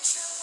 Chill.